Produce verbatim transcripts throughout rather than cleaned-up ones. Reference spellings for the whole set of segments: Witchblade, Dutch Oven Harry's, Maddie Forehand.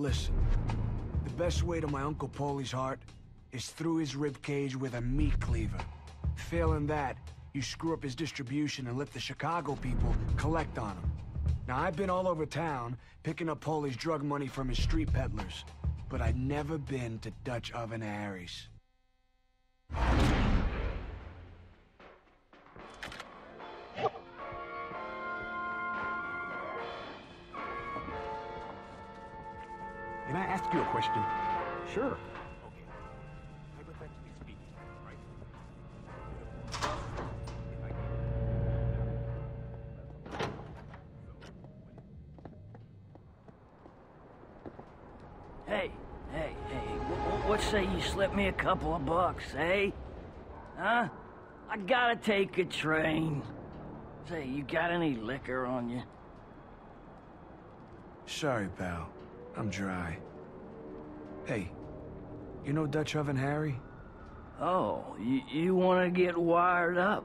Listen, the best way to my Uncle Polly's heart is through his ribcage with a meat cleaver. Failing that, you screw up his distribution and let the Chicago people collect on him. Now, I've been all over town picking up Polly's drug money from his street peddlers, but I'd never been to Dutch Oven Harry's. Can I ask you a question? Sure. Okay. I would like to be speaking, right? Hey, hey, hey, what, what say you slip me a couple of bucks, eh? Huh? I gotta take a train. Say, you got any liquor on you? Sorry, pal. I'm dry. Hey, you know Dutch Oven Harry? Oh, you, you want to get wired up?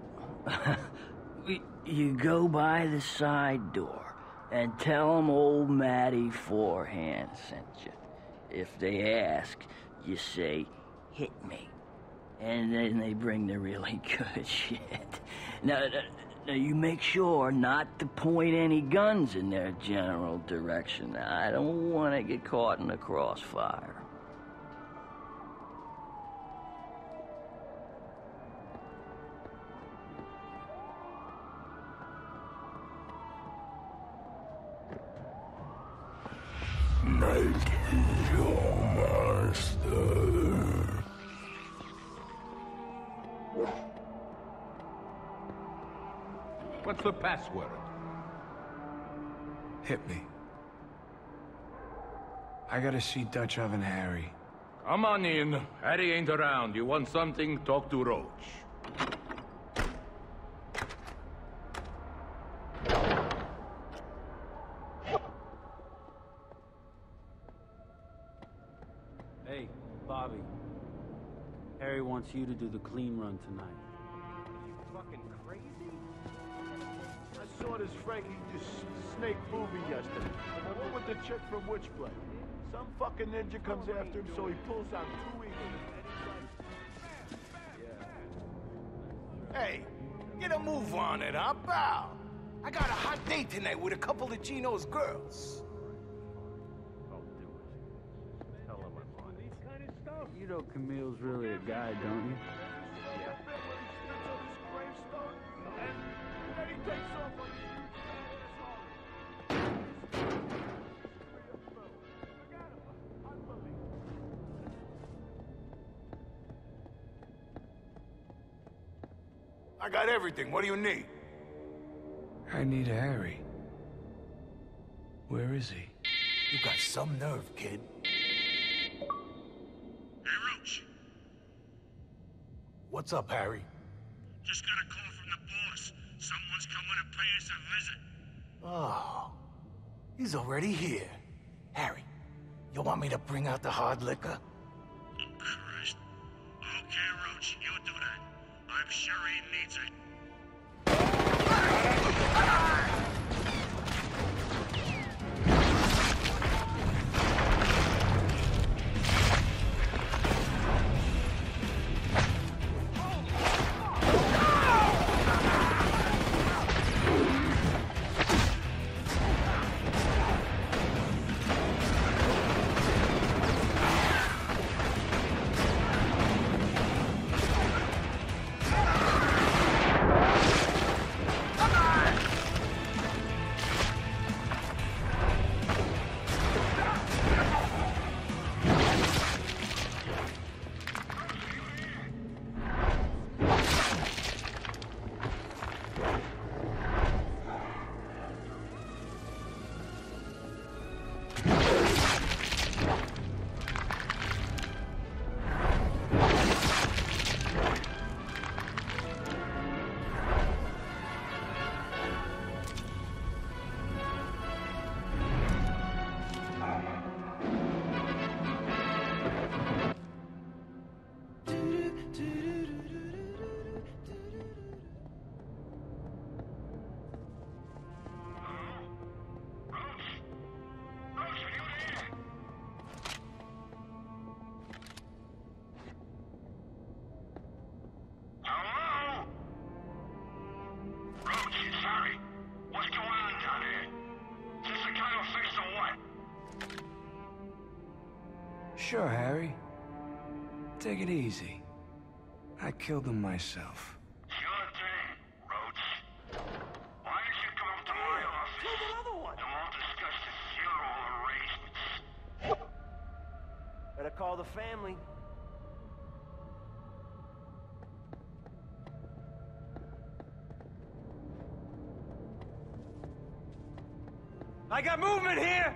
You go by the side door and tell them old Maddie Forehand sent you. If they ask, you say, hit me. And then they bring the really good shit. Now, now you make sure not to point any guns in their general direction. I don't want to get caught in the crossfire. Knight is your master. What's the password? Hit me. I gotta see Dutch Oven Harry. Come on in. Harry ain't around. You want something? Talk to Roach. Hey, Bobby. Harry wants you to do the clean run tonight. Are you fucking crazy? I saw this Frankie just snake movie yesterday. What with the chick from Witchblade? Some fucking ninja comes after him, so he pulls out two eagles. Hey, get a move on it, huh, pal? I got a hot date tonight with a couple of Gino's girls. Tell him I'm on these kind of stuff. You know Camille's really a guy, don't you? I got everything. What do you need? I need Harry. Where is he? You got some nerve, kid. Hey, Roach. What's up, Harry? Just got a call from the boss. Someone's coming to pay us a visit. Oh. He's already here. Harry, you want me to bring out the hard liquor? Oh, Christ. Okay, Roach, you do that. I'm sure he needs it. Sure, Harry. Take it easy. I killed them myself. Sure thing, Roach. Why don't you come up to my office? Take another one. And we'll discuss the funeral arrangements. Better call the family. I got movement here!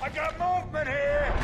I got movement here!